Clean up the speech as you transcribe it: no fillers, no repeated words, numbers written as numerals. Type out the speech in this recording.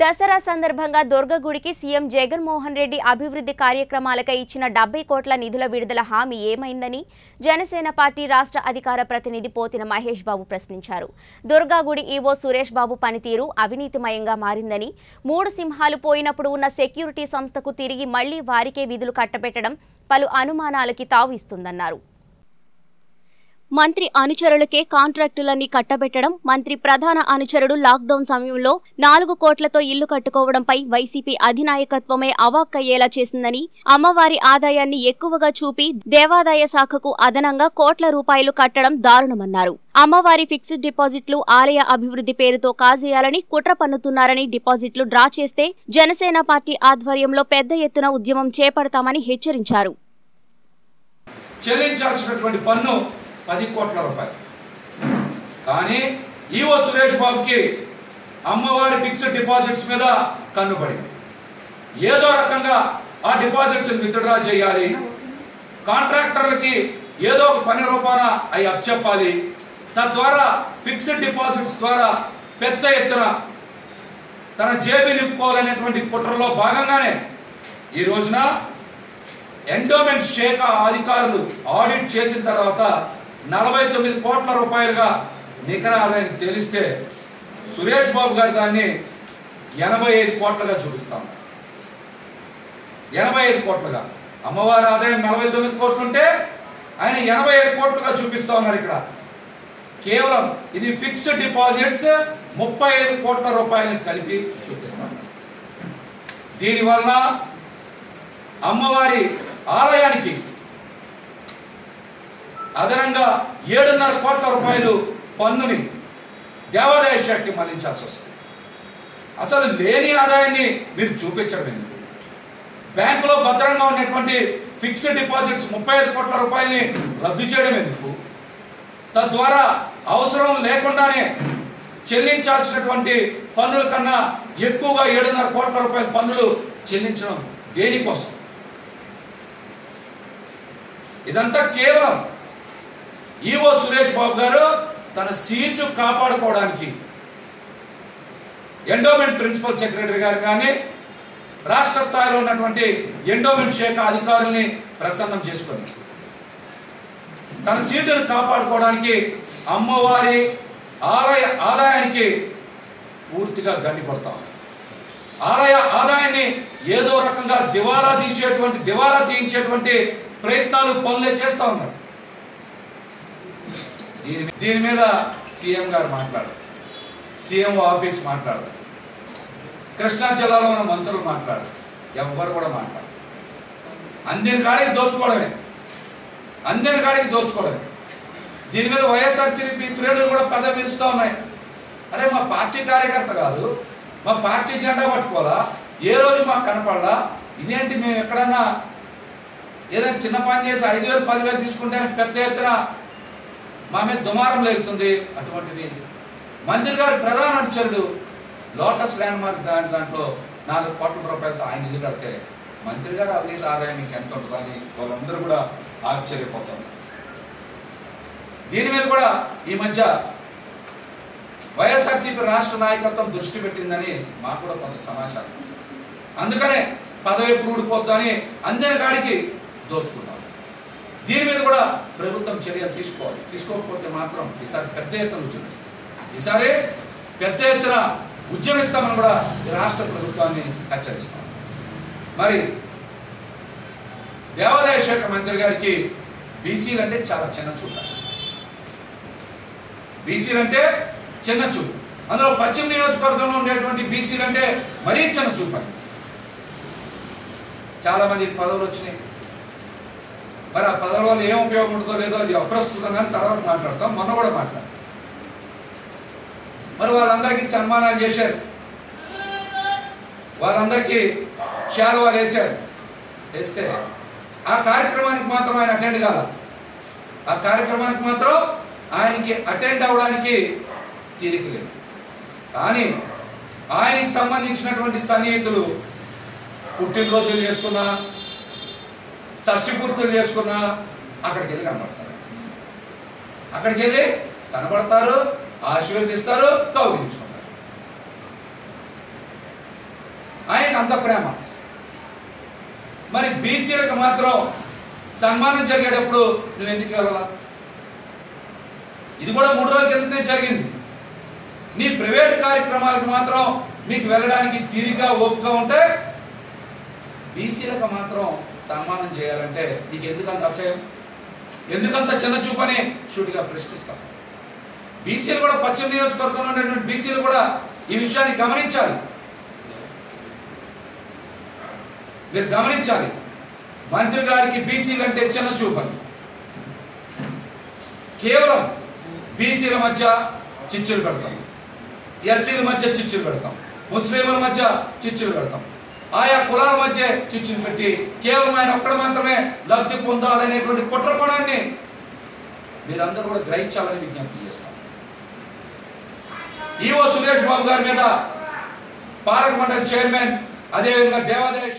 దసరా సందర్భంగా దుర్గగుడికి సీఎం జగన్ మోహన్ రెడ్డి అభివృద్ధి కార్యక్రమాలకై ఇచ్చిన 70 కోట్ల నిధుల విడుదల హామీ ఏమైందని జనసేన పార్టీ రాష్ట్ర అధికార ప్రతినిధి పోతిన మహేష్ బాబు ప్రశ్నించారు. దుర్గగుడి ఈవో సురేష్ బాబు పనితీరు అవినీతిమయంగా మారిందని, మూడు సింహాలు పోయినప్పుడు ఉన్న సెక్యూరిటీ సంస్థకు తిరిగి మళ్లీ వారికే విధులు కట్టబెట్టడం పలు అనుమానాలకు తావిస్తుందన్నారు. మంత్రి అనుచరులకే కాంట్రాక్టులన్నీ కట్టబెట్టడం, మంత్రి ప్రధాన అనుచరుడు లాక్డౌన్ సమయంలో 4 కోట్లతో ఇల్లు కట్టుకోవడంపై వైసీపీ అధినాయకత్వమే అవాక్కయ్యేలా చేసిందని, అమ్మవారి ఆదాయాన్ని ఎక్కువగా చూపి దేవాదాయ శాఖకు అదనంగా కోట్ల రూపాయలు కట్టడం దారుణమన్నారు. అమ్మవారి ఫిక్స్డ్ డిపాజిట్లు ఆలయ అభివృద్ధి పేరుతో కాజేయాలని కుట్ర పన్నుతున్నారని, డిపాజిట్లు డ్రా చేస్తే జనసేన పార్టీ ఆధ్వర్యంలో పెద్ద ఎత్తున ఉద్యమం చేపడతామని హెచ్చరించారు. 10 కోట్ల రూపాయలు కానీ ఈవో సురేష్ బాబుకి అమ్మవారి ఫిక్స్డ్ డిపాజిట్స్ మీద కన్నుపడింది. ఏదో రకంగా ఆ డిపాజిట్స్ విత్డ్రా చేయాలి, కాంట్రాక్టర్లకి ఏదో ఒక పని రూపాన అవి అప్పచెప్పాలి, తద్వారా ఫిక్స్డ్ డిపాజిట్స్ ద్వారా పెద్ద ఎత్తున తన జేబీ నింపుకోవాలనేటువంటి కుట్రలో భాగంగానే ఈ రోజున ఎండోమెంట్ శాఖ అధికారులు ఆడిట్ చేసిన తర్వాత 49 కోట్ల రూపాయలుగా నికర ఆదాయం తెలిస్తే సురేష్ బాబు గారు దాన్ని 85 కోట్లుగా చూపిస్తాం. 85 కోట్లుగా అమ్మవారి ఆదాయం 49 కోట్లుంటే ఆయన 85 కోట్లుగా చూపిస్తా ఉన్నారు. ఇక్కడ కేవలం ఇది ఫిక్స్డ్ డిపాజిట్స్ 35 కోట్ల రూపాయలను కలిపి చూపిస్తాం. దీనివల్ల అమ్మవారి ఆలయానికి అదనంగా 7.5 కోట్ల రూపాయలు పన్నుని దేవాదాయ శాఖకి మళ్లించాల్సి వస్తుంది. అసలు లేని ఆదాయాన్ని మీరు చూపించడం, బ్యాంకులో భద్రంగా ఉన్నటువంటి ఫిక్స్డ్ డిపాజిట్స్ 35 కోట్ల రూపాయలని రద్దు చేయడం ఎందుకు? తద్వారా అవసరం లేకుండానే చెల్లించాల్సినటువంటి పన్నుల కన్నా ఎక్కువగా 7.5 కోట్ల రూపాయల పన్నులు చెల్లించడం దేనికోసం? ఇదంతా కేవలం ఈవో సురేష్ బాబు గారు తన సీటు కాపాడుకోవడానికి ఎండోమెంట్ ప్రిన్సిపల్ సెక్రటరీ గారు కానీ రాష్ట్ర స్థాయిలో ఉన్నటువంటి ఎండోమెంట్ శాఖ అధికారుల్ని ప్రసన్నం చేసుకొని తన సీటును కాపాడుకోవడానికి అమ్మవారి ఆలయ ఆదాయానికి పూర్తిగా గండిపడతా ఉన్నారు. ఆలయ ఆదాయాన్ని ఏదో రకంగా దివాలా తీయించేటువంటి ప్రయత్నాలు పనులే చేస్తూ ఉన్నారు. దీని మీద సీఎం గారు మాట్లాడారు, సీఎం ఆఫీస్ మాట్లాడారు, కృష్ణా జిల్లాలో ఉన్న మంత్రులు మాట్లాడారు, ఎవ్వరు కూడా మాట్లాడారు. అందరి కాడికి దోచుకోవడమే. దీని మీద వైఎస్ఆర్సీపీ శ్రేణులు కూడా పెద్ద విరుస్తూ ఉన్నాయి. అరే, మా పార్టీ కార్యకర్త కాదు, మా పార్టీ జెండా పట్టుకోవాలా, ఏ రోజు మాకు కనపడాలా? ఇదేంటి, మేము ఎక్కడన్నా ఏదైనా చిన్న పని చేసి 5,000 10,000 తీసుకుంటే పెద్ద ఎత్తున మా మీద దుమారం లేగుతుంది. అటువంటిది మంత్రి గారి ప్రధాన అనుచరుడు లోటస్ ల్యాండ్ మార్క్ దాంట్లో 4 కోట్ల రూపాయలతో ఆయన ఇల్లు కడితే మంత్రి గారు అవినీతి ఆదాయం మీకు ఎంత ఉంటుందని వాళ్ళందరూ కూడా ఆశ్చర్యపోతారు. దీని మీద కూడా ఈ మధ్య వైఎస్ఆర్సీపీ రాష్ట్ర నాయకత్వం దృష్టి పెట్టిందని మాకు కూడా కొంత సమాచారం. అందుకనే పదవి ఊడిపోద్దని అందరి కాడికి దోచుకున్నాం. దీని మీద కూడా ప్రభుత్వం చర్యలు తీసుకోవాలి. తీసుకోకపోతే మాత్రం ఈసారి పెద్ద ఎత్తున ఉద్యమిస్తాం, కూడా రాష్ట్ర ప్రభుత్వాన్ని హెచ్చరిస్తాం. మరి దేవాదాయ శాఖ మంత్రి గారికి బీసీలంటే చాలా చిన్న చూపు, అందులో పశ్చిమ నియోజకవర్గంలో ఉండేటువంటి బీసీలంటే మరీ చిన్న చూపు. చాలా మంది పదవులు వచ్చినాయి, మరి ఆ పదవుల వల్ల ఏం ఉపయోగం ఉంటుందో లేదో అది అప్రస్తుతం, కానీ తర్వాత మాట్లాడతాం. మొన్న కూడా మాట్లాడతాం. మరి వాళ్ళందరికీ సన్మానాలు చేశారు, వాళ్ళందరికీ శాలువాలు వేశారు. వేస్తే ఆ కార్యక్రమానికి మాత్రం ఆయన అటెండ్ కాల. ఆ కార్యక్రమానికి మాత్రం ఆయనకి అటెండ్ అవ్వడానికి తీరిక లేదు. కానీ ఆయనకి సంబంధించినటువంటి సన్నిహితులు పుట్టినరోజులు చేసుకున్నా, షష్ఠి పూర్తులు చేసుకున్నా అక్కడికి వెళ్ళి కనబడతారు, ఆశీర్వదిస్తారు, కౌగిలించుకుంటారు. ఆయనకి అంత ప్రేమ. మరి బీసీలకు మాత్రం సన్మానం జరిగేటప్పుడు నువ్వు ఎందుకు వెళ్ళాలా? ఇది కూడా 3 రోజుల కిందనే జరిగింది. నీ ప్రైవేట్ కార్యక్రమాలకు మాత్రం మీకు వెళ్ళడానికి తీరిక ఓపిక ఉంటే బీసీలకు మాత్రం సన్మానం చేయాలంటే నీకు ఎందుకంత అసహ్యం, ఎందుకంత చిన్న చూపని షూటిగా ప్రశ్నిస్తాం. బీసీలు కూడా పశ్చిమ నియోజకవర్గంలో ఉన్నటువంటి బీసీలు కూడా ఈ విషయాన్ని గమనించాలి. మీరు గమనించాలి, మంత్రి గారికి బీసీలు అంటే చిన్న చూపని, కేవలం బీసీల మధ్య చిచ్చులు పెడతాం, ఎస్సీల మధ్య చిచ్చులు పెడతాం, ముస్లింల మధ్య చిచ్చులు పెడతాం, ఆయా కులాల మధ్య చిచ్చులు పెట్టి కేవలం ఆయన ఒక్కడ మాత్రమే లబ్ధి పొందాలనేటువంటి కుట్రకోణాన్ని మీరందరూ కూడా గ్రహించాలని విజ్ఞప్తి చేస్తాం. ఈవో సురేష్ బాబు గారి మీద పాలక మండలి చైర్మన్ అదేవిధంగా దేవాదాయ